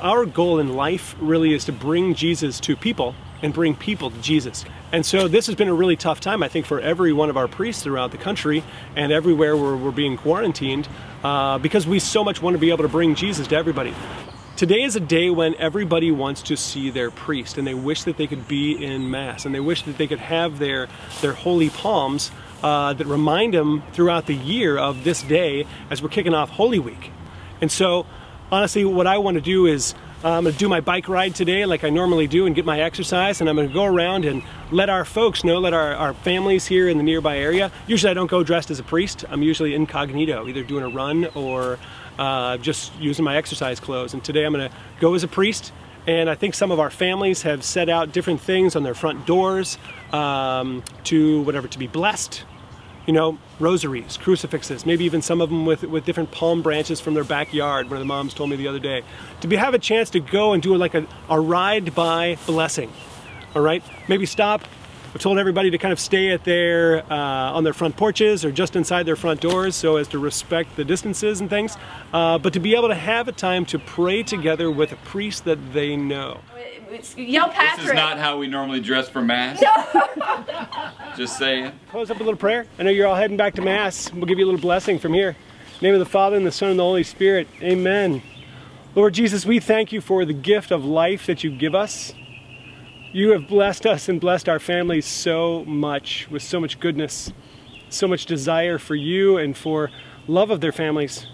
Our goal in life really is to bring Jesus to people and bring people to Jesus. And so this has been a really tough time, I think, for every one of our priests throughout the country and everywhere where we're being quarantined because we so much want to be able to bring Jesus to everybody. Today is a day when everybody wants to see their priest, and they wish that they could be in Mass, and they wish that they could have their holy palms that remind them throughout the year of this day as we're kicking off Holy Week. And so, honestly, what I want to do is I'm going to do my bike ride today like I normally do and get my exercise, and I'm going to go around and let our folks know, let our families here in the nearby area. Usually I don't go dressed as a priest. I'm usually incognito, either doing a run or just using my exercise clothes. And today I'm going to go as a priest, and I think some of our families have set out different things on their front doors to be blessed. You know, rosaries, crucifixes, maybe even some of them with different palm branches from their backyard, one of the moms told me the other day. To have a chance to go and do like a ride by blessing, all right? Maybe stop. I've told everybody to kind of stay at their, on their front porches or just inside their front doors so as to respect the distances and things, but to be able to have a time to pray together with a priest that they know. Yo, Patrick! This is not how we normally dress for Mass. No. Just saying. Close up a little prayer. I know you're all heading back to Mass. We'll give you a little blessing from here. In the name of the Father, and the Son, and the Holy Spirit. Amen. Lord Jesus, we thank you for the gift of life that you give us. You have blessed us and blessed our families so much, with so much goodness, so much desire for you and for love of their families.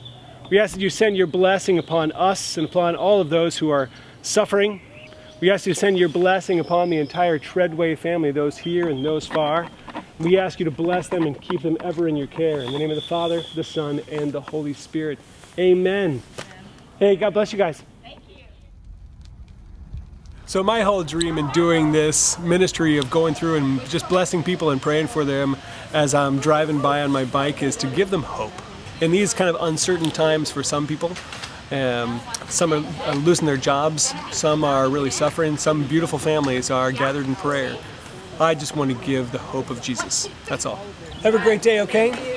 We ask that you send your blessing upon us and upon all of those who are suffering. We ask you to send your blessing upon the entire Treadway family, those here and those far. We ask you to bless them and keep them ever in your care. In the name of the Father, the Son, and the Holy Spirit. Amen. Hey, God bless you guys. Thank you. So my whole dream in doing this ministry of going through and just blessing people and praying for them as I'm driving by on my bike is to give them hope. In these kind of uncertain times for some people, some are losing their jobs, some are really suffering, some beautiful families are gathered in prayer. I just want to give the hope of Jesus. That's all. Have a great day, okay?